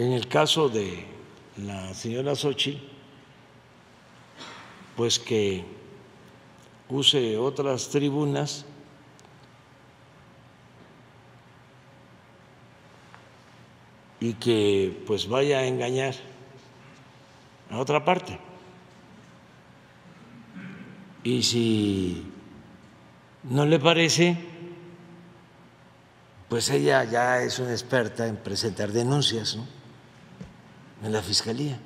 En el caso de la señora Xóchitl, pues que use otras tribunas y que pues vaya a engañar a otra parte. Y si no le parece, pues ella ya es una experta en presentar denuncias, ¿no?, en la fiscalía.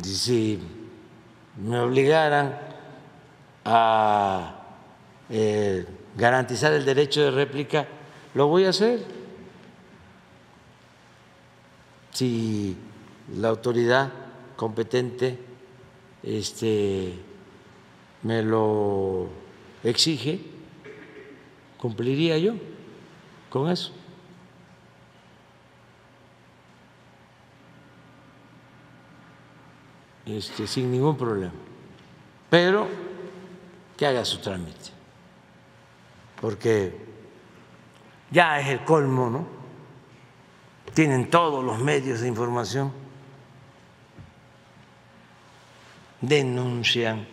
Y si me obligaran a garantizar el derecho de réplica, lo voy a hacer. Si la autoridad competente me lo exige, cumpliría yo con eso. Sin ningún problema, pero que haga su trámite, porque ya es el colmo, ¿no? Tienen todos los medios de información, denuncian,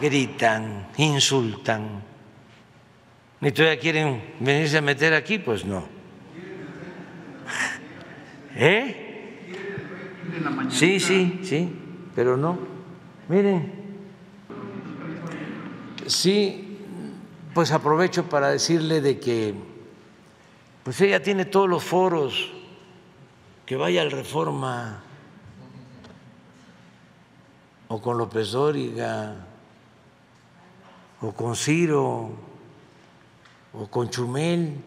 gritan, insultan, ni todavía quieren venirse a meter aquí, pues no. ¿Eh? Sí, sí, sí, pero no. Miren, sí, pues aprovecho para decirle de que pues ella tiene todos los foros, que vaya al Reforma o con López Dóriga o con Ciro o con Chumel.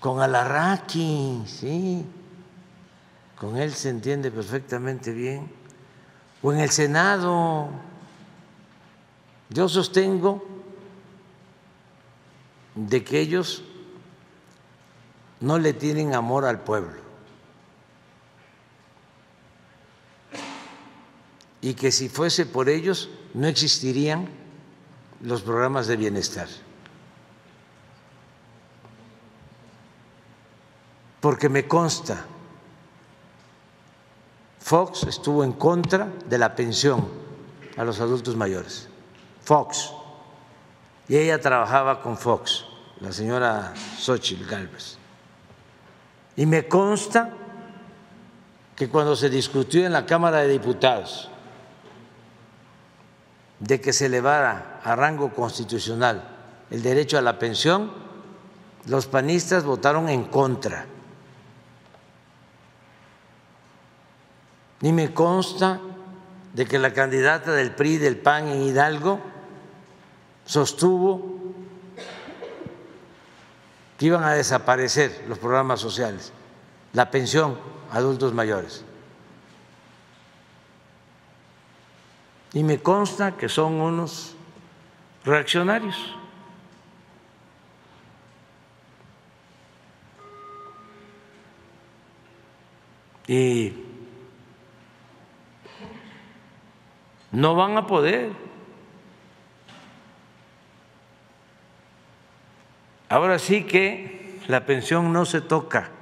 Con Alarraki, sí, con él se entiende perfectamente bien. O en el Senado, yo sostengo de que ellos no le tienen amor al pueblo y que si fuese por ellos no existirían los programas de bienestar. Porque me consta, Fox estuvo en contra de la pensión a los adultos mayores, Fox, y ella trabajaba con Fox, la señora Xóchitl Gálvez, y me consta que cuando se discutió en la Cámara de Diputados de que se elevara a rango constitucional el derecho a la pensión, los panistas votaron en contra. Ni me consta de que la candidata del PRI del PAN en Hidalgo sostuvo que iban a desaparecer los programas sociales, la pensión a adultos mayores. Y me consta que son unos reaccionarios. Y no van a poder. Ahora sí que la pensión no se toca.